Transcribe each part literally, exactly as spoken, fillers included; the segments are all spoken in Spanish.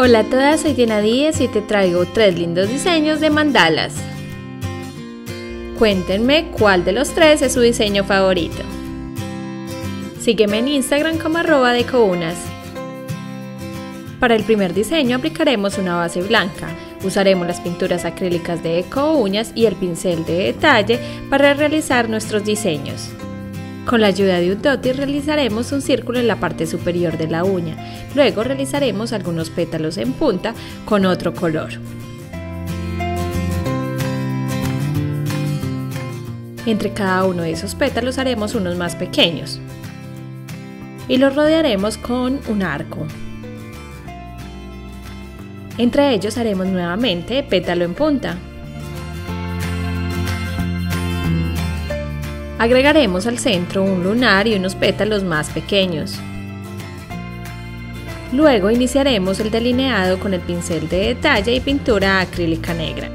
Hola a todas, soy Diana Díaz y te traigo tres lindos diseños de mandalas. Cuéntenme cuál de los tres es su diseño favorito. Sígueme en Instagram como arroba Deko Uñas. Para el primer diseño aplicaremos una base blanca. Usaremos las pinturas acrílicas de Deko Uñas y el pincel de detalle para realizar nuestros diseños. Con la ayuda de un dotti realizaremos un círculo en la parte superior de la uña, luego realizaremos algunos pétalos en punta con otro color. Entre cada uno de esos pétalos haremos unos más pequeños y los rodearemos con un arco. Entre ellos haremos nuevamente pétalo en punta. Agregaremos al centro un lunar y unos pétalos más pequeños. Luego iniciaremos el delineado con el pincel de detalle y pintura acrílica negra.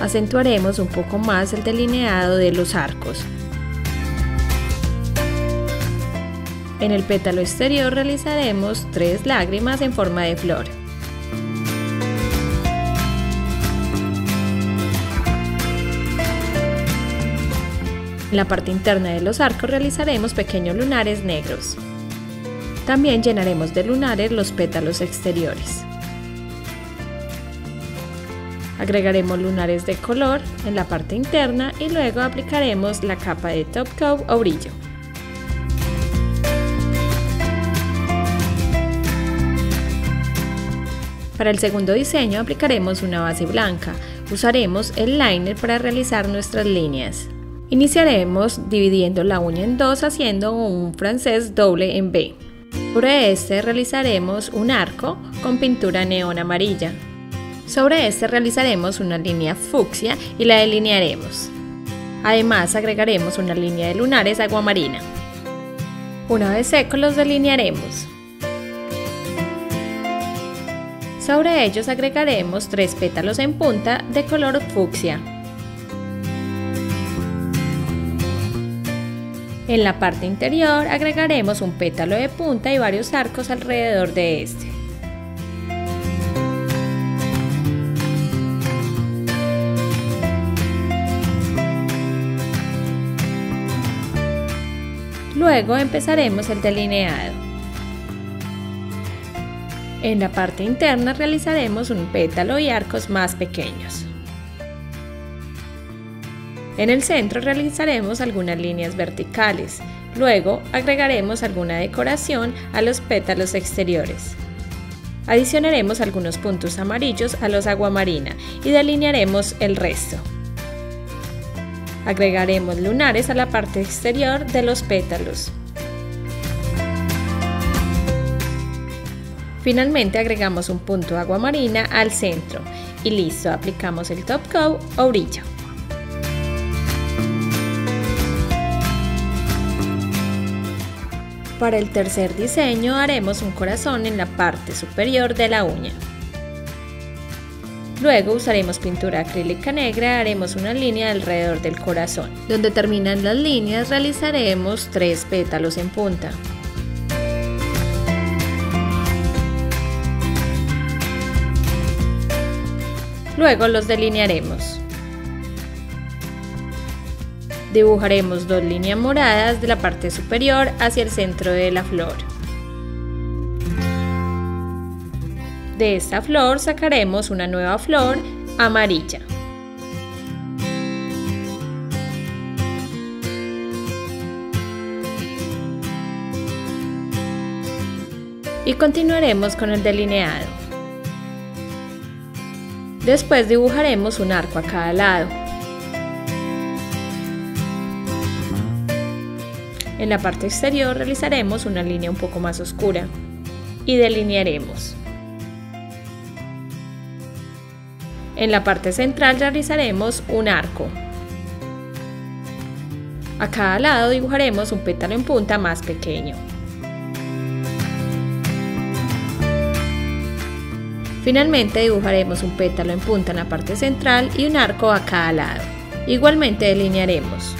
Acentuaremos un poco más el delineado de los arcos. En el pétalo exterior realizaremos tres lágrimas en forma de flor. En la parte interna de los arcos realizaremos pequeños lunares negros. También llenaremos de lunares los pétalos exteriores. Agregaremos lunares de color en la parte interna y luego aplicaremos la capa de top coat o brillo. Para el segundo diseño aplicaremos una base blanca. Usaremos el liner para realizar nuestras líneas. Iniciaremos dividiendo la uña en dos haciendo un francés doble en B. Sobre este realizaremos un arco con pintura neón amarilla. Sobre este realizaremos una línea fucsia y la delinearemos. Además agregaremos una línea de lunares aguamarina. Una vez secos los delinearemos. Sobre ellos agregaremos tres pétalos en punta de color fucsia. En la parte interior agregaremos un pétalo de punta y varios arcos alrededor de este. Luego empezaremos el delineado. En la parte interna realizaremos un pétalo y arcos más pequeños. En el centro realizaremos algunas líneas verticales. Luego agregaremos alguna decoración a los pétalos exteriores. Adicionaremos algunos puntos amarillos a los aguamarina y delinearemos el resto. Agregaremos lunares a la parte exterior de los pétalos. Finalmente agregamos un punto aguamarina al centro y listo, aplicamos el top coat o brillo. Para el tercer diseño haremos un corazón en la parte superior de la uña. Luego usaremos pintura acrílica negra, haremos una línea alrededor del corazón. Donde terminan las líneas realizaremos tres pétalos en punta. Luego los delinearemos. Dibujaremos dos líneas moradas de la parte superior hacia el centro de la flor. De esta flor sacaremos una nueva flor amarilla. Y continuaremos con el delineado. Después dibujaremos un arco a cada lado. En la parte exterior realizaremos una línea un poco más oscura y delinearemos. En la parte central realizaremos un arco. A cada lado dibujaremos un pétalo en punta más pequeño. Finalmente dibujaremos un pétalo en punta en la parte central y un arco a cada lado. Igualmente delinearemos.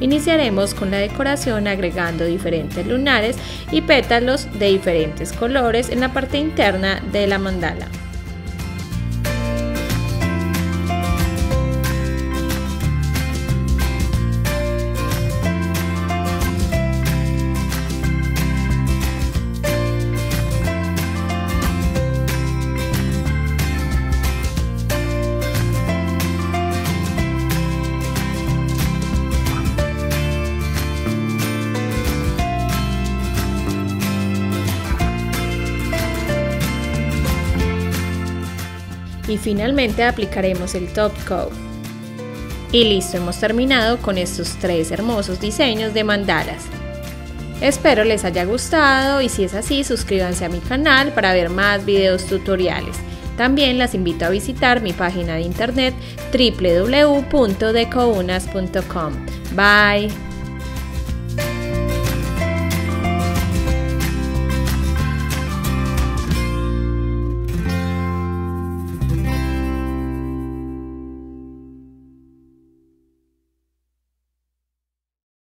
Iniciaremos con la decoración agregando diferentes lunares y pétalos de diferentes colores en la parte interna de la mandala. Y finalmente aplicaremos el top coat. Y listo, hemos terminado con estos tres hermosos diseños de mandalas. Espero les haya gustado y si es así, suscríbanse a mi canal para ver más videos tutoriales. También las invito a visitar mi página de internet doble u doble u doble u punto deko uñas punto com. Bye.